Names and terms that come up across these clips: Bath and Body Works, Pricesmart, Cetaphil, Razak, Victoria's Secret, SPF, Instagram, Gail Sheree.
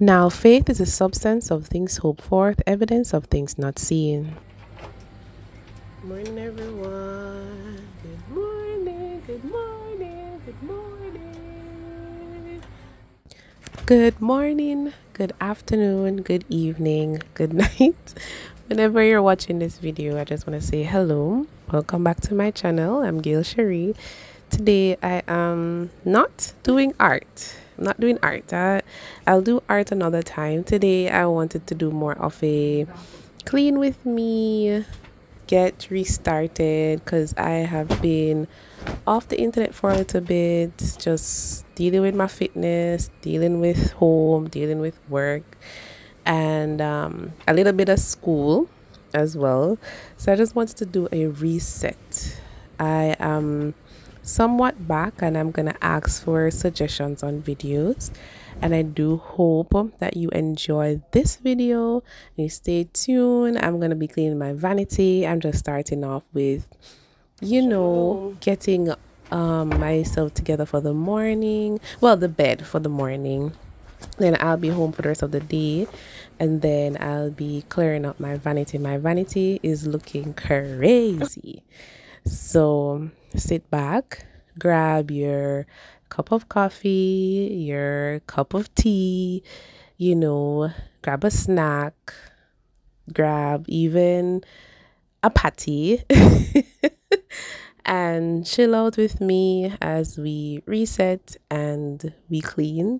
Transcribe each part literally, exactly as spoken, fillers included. Now faith is the substance of things hoped for, the evidence of things not seen. Morning everyone. Good morning, good morning, good morning. Good morning, good afternoon, good evening, good night. Whenever you're watching this video, I just want to say hello. Welcome back to my channel. I'm Gail Sheree. Today I am not doing art. I'm not doing art. I, I'll do art another time. Today I wanted to do more of a clean with me, get restarted, because I have been off the internet for a little bit, just dealing with my fitness, dealing with home, dealing with work, and um, a little bit of school as well. So I just wanted to do a reset. I am somewhat back, and I'm gonna ask for suggestions on videos, and I do hope that you enjoy this video. You stay tuned. I'm gonna be cleaning my vanity. I'm just starting off with, you know, getting um myself together for the morning, well, the bed for the morning. Then I'll be home for the rest of the day, and then I'll be clearing up my vanity. My vanity is looking crazy, so sit back, grab your cup of coffee, your cup of tea, you know, grab a snack, grab even a patty and chill out with me as we reset and we clean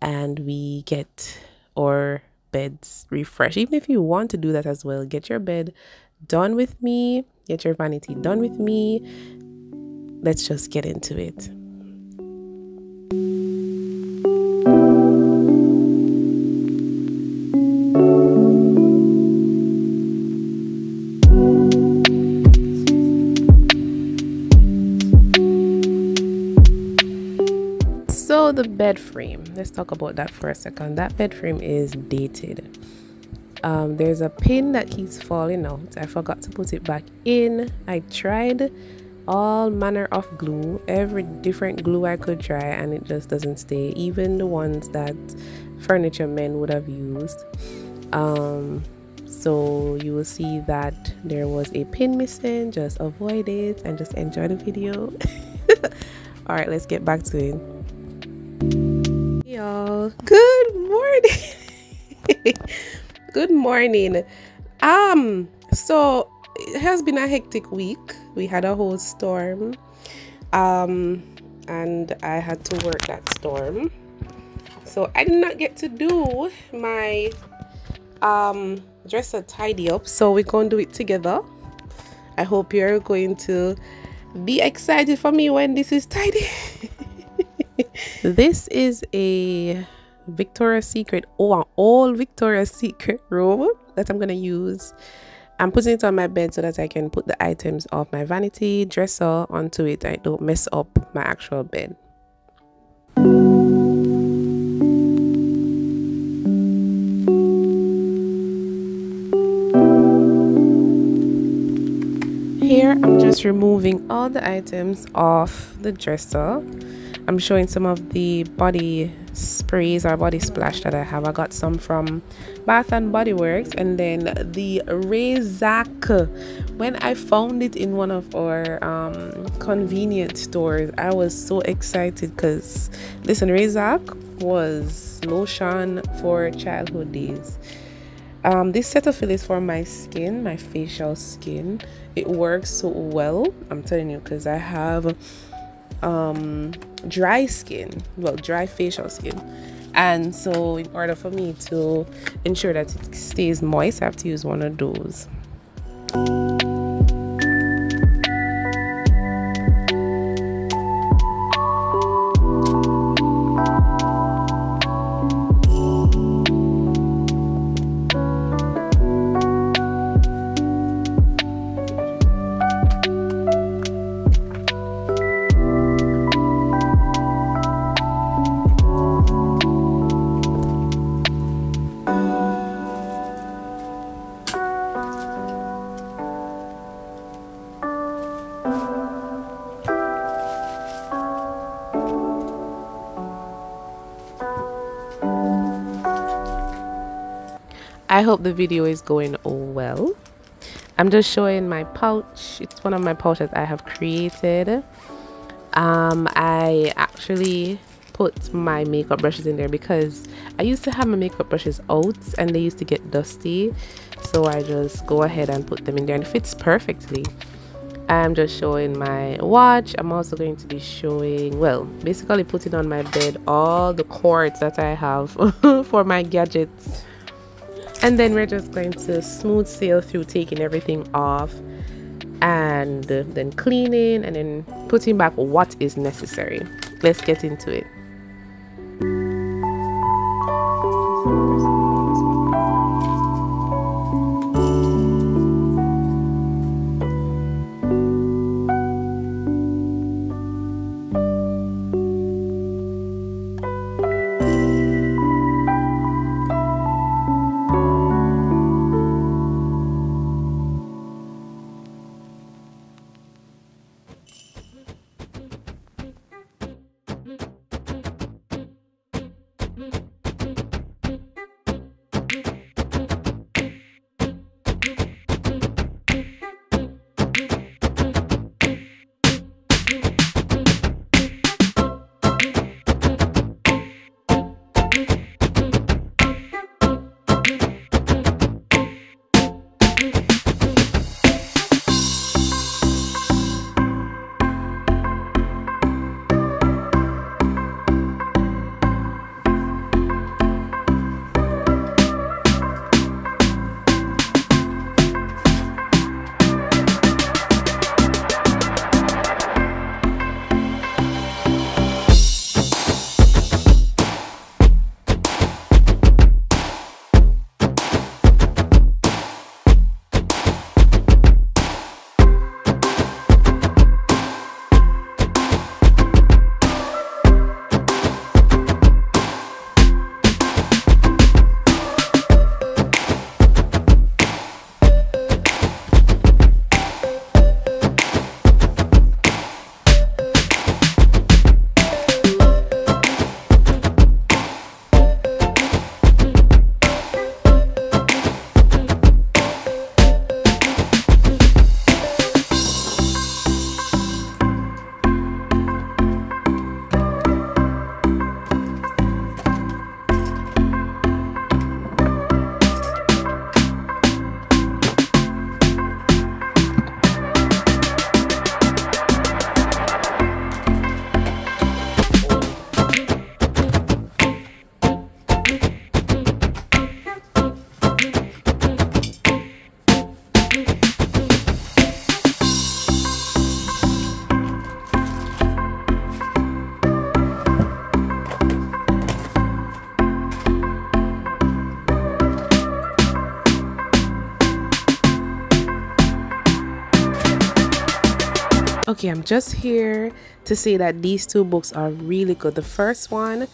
and we get our beds refreshed. Even if you want to do that as well, get your bed done with me, get your vanity done with me. Let's just get into it. So the bed frame, let's talk about that for a second. That bed frame is dated. Um, there's a pin that keeps falling out. I forgot to put it back in. I tried all manner of glue, every different glue I could try, and it just doesn't stay, even the ones that furniture men would have used. Um, so you will see that there was a pin missing. Just avoid it and just enjoy the video. All right, let's get back to it. Hey y'all, good morning. Good morning. Um so it has been a hectic week. We had a whole storm, um and I had to work that storm, so I did not get to do my um dresser tidy up, so we're gonna do it together. I hope you're going to be excited for me when this is tidy. This is a Victoria's Secret, oh, an old Victoria's Secret room that I'm gonna use. I'm putting it on my bed so that I can put the items of my vanity dresser onto it. I don't mess up my actual bed. Here I'm just removing all the items off the dresser. I'm showing some of the body sprays or body splash that I have. I got some from Bath and Body Works, and then the Razak. When I found it in one of our um, convenience stores, I was so excited, because listen, Razak was lotion for childhood days. Um, this Cetaphil is for my skin, my facial skin. It works so well, I'm telling you, because I have um dry skin, well, dry facial skin, and so in order for me to ensure that it stays moist, I have to use one of those. I hope the video is going well. I'm just showing my pouch. It's one of my pouches I have created. Um, I actually put my makeup brushes in there because I used to have my makeup brushes out and they used to get dusty. So I just go ahead and put them in there and it fits perfectly. I'm just showing my watch. I'm also going to be showing, well, basically putting on my bed all the cords that I have for my gadgets. And then we're just going to smooth sail through taking everything off and then cleaning and then putting back what is necessary. Let's get into it. Okay, I'm just here to say that these two books are really good. The first one,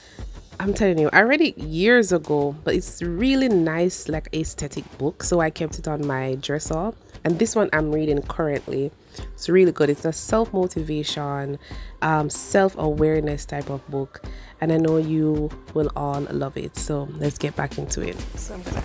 I'm telling you, I read it years ago, but it's really nice, like aesthetic book, so I kept it on my dresser. And this one I'm reading currently, it's really good. It's a self-motivation, um, self-awareness type of book, and I know you will all love it. So let's get back into it. So I'm gonna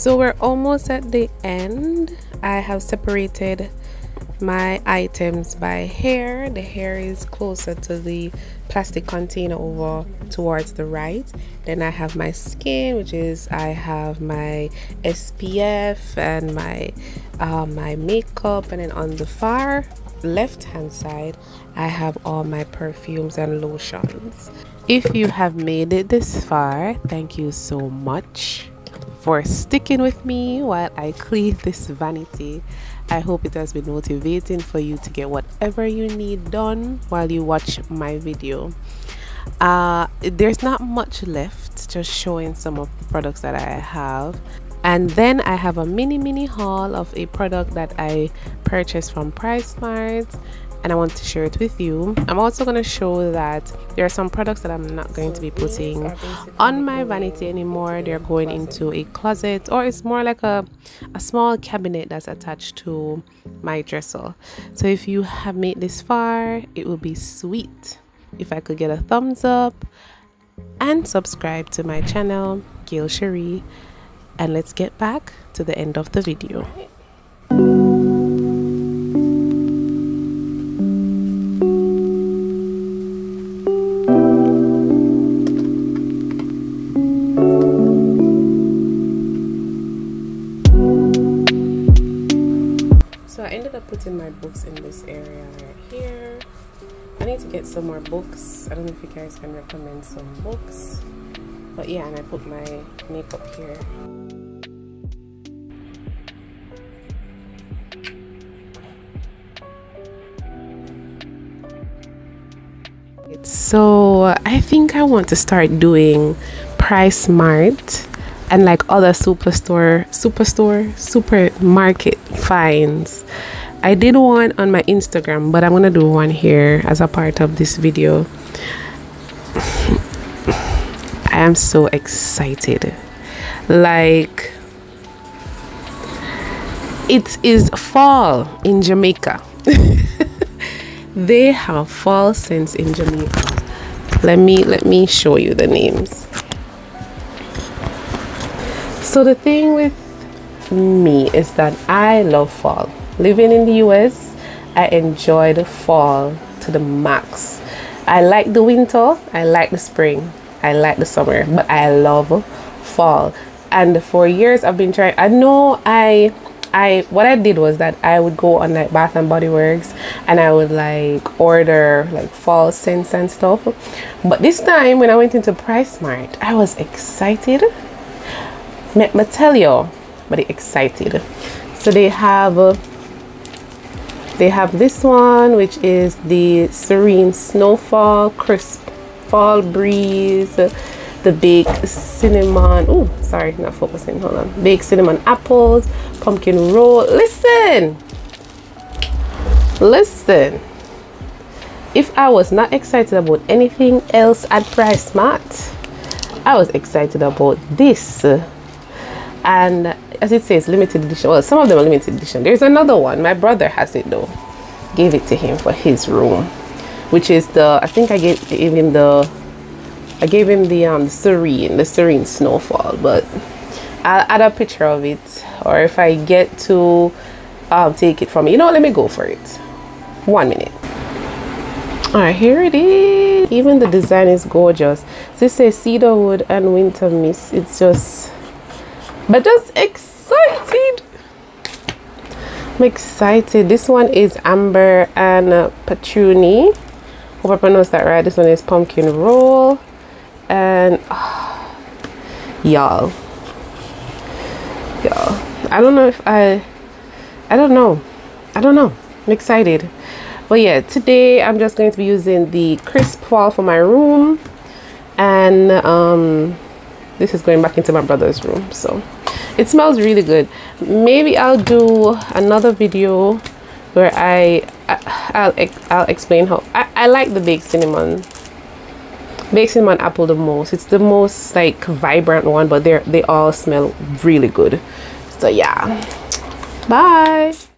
So we're almost at the end. I have separated my items by hair. The hair is closer to the plastic container over towards the right. Then I have my skin, which is I have my S P F and my uh, my makeup, and then on the far left hand side I have all my perfumes and lotions. If you have made it this far, thank you so much for sticking with me while I clean this vanity. I hope it has been motivating for you to get whatever you need done while you watch my video. Uh, there's not much left, just showing some of the products that I have. And then I have a mini mini haul of a product that I purchased from Pricesmart, and I want to share it with you. I'm also going to show that there are some products that I'm not going to be putting on my vanity anymore. They're going into a closet, or it's more like a, a small cabinet that's attached to my dresser. So if you have made this far, it would be sweet if I could get a thumbs up and subscribe to my channel, Gail Sheree. And let's get back to the end of the video. In my books in this area right here. I need to get some more books. I don't know if you guys can recommend some books, but yeah, and I put my makeup here. So I think I want to start doing Pricesmart and like other superstore superstore supermarket finds. I did one on my Instagram, but I'm gonna do one here as a part of this video. I am so excited. Like, it is fall in Jamaica. They have fall scents in Jamaica. Let me let me show you the names. So the thing with me is that I love fall. Living in the U S, I enjoyed fall to the max. I like the winter, I like the spring, I like the summer, but I love fall. And for years I've been trying. I know I I what I did was that I would go on like Bath and Body Works and I would like order like fall scents and stuff. But this time when I went into Pricesmart, I was excited. Let me tell you, but excited. So they have uh, They have this one, which is the Serene Snowfall Crisp Fall Breeze, the Baked Cinnamon, oh sorry, not focusing, hold on, Baked Cinnamon Apples, Pumpkin Roll. Listen, listen, if I was not excited about anything else at Pricesmart, I was excited about this. And as it says, limited edition. Well, some of them are limited edition. There's another one. My brother has it though. Gave it to him for his room, which is the. I think I gave, gave him the. I gave him the um serene, the serene snowfall. But I'll add a picture of it, or if I get to, um, take it from you know. Let me go for it. One minute. All right, here it is. Even the design is gorgeous. This is cedar wood and winter mist. It's just. But just excited. I'm excited. This one is amber and uh, patchouli. Hope I pronounced that right. This one is pumpkin roll. And uh, y'all. Y'all. I don't know if I I don't know. I don't know. I'm excited. But yeah, today I'm just going to be using the crisp fall for my room. And um this is going back into my brother's room, so it smells really good. Maybe I'll do another video where I, I I'll I'll explain how I, I like the baked cinnamon, baked cinnamon apple the most. It's the most like vibrant one, but they're they all smell really good. So yeah, bye.